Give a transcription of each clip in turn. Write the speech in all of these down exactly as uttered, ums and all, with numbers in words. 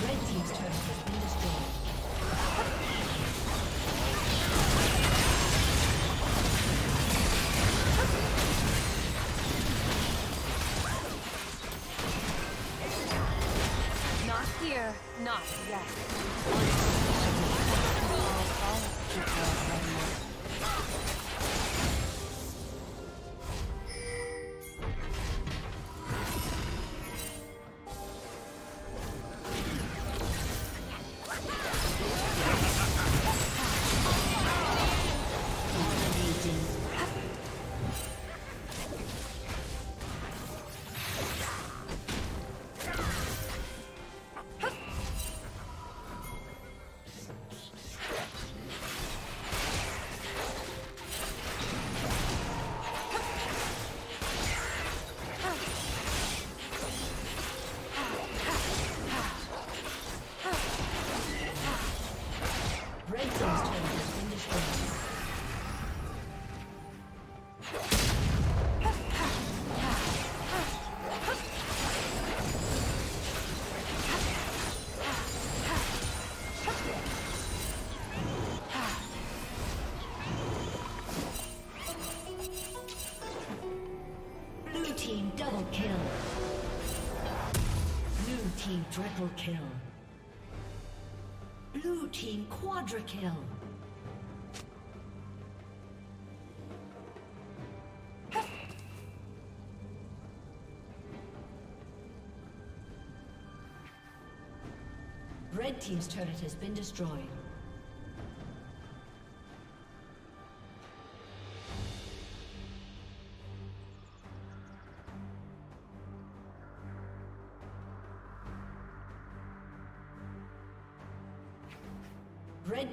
Red team's turret has been destroyed. Blue team's not yet. Triple kill. Blue team quadra kill. Red team's turret has been destroyed. Red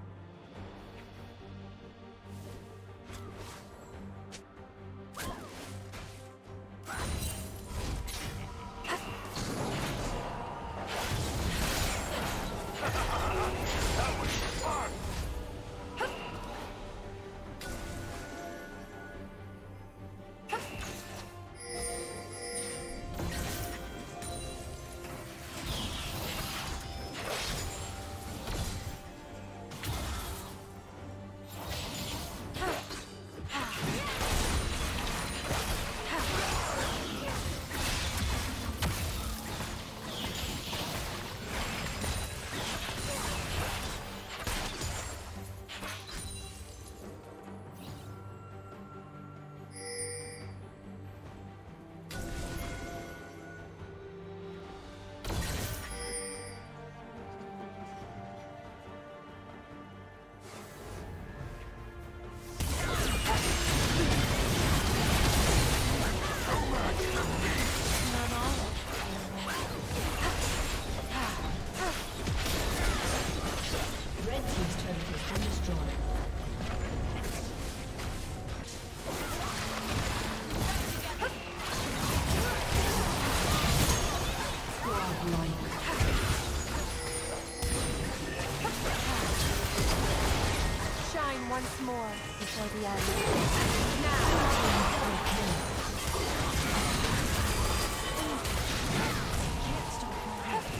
Once more before the end. Now, can't stop.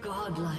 Godlike.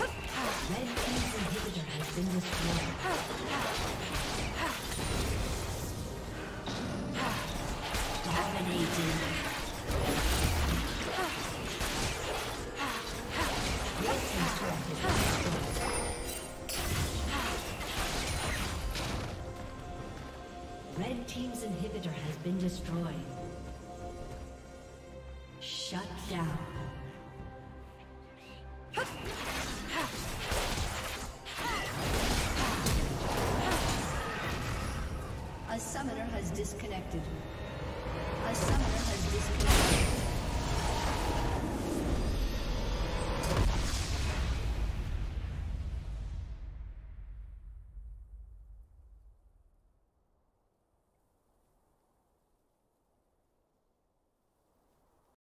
Red team's inhibitor has been destroyed. Dominating. Red team's inhibitor has been destroyed. Shut down. A summoner has disconnected. A summoner has disconnected.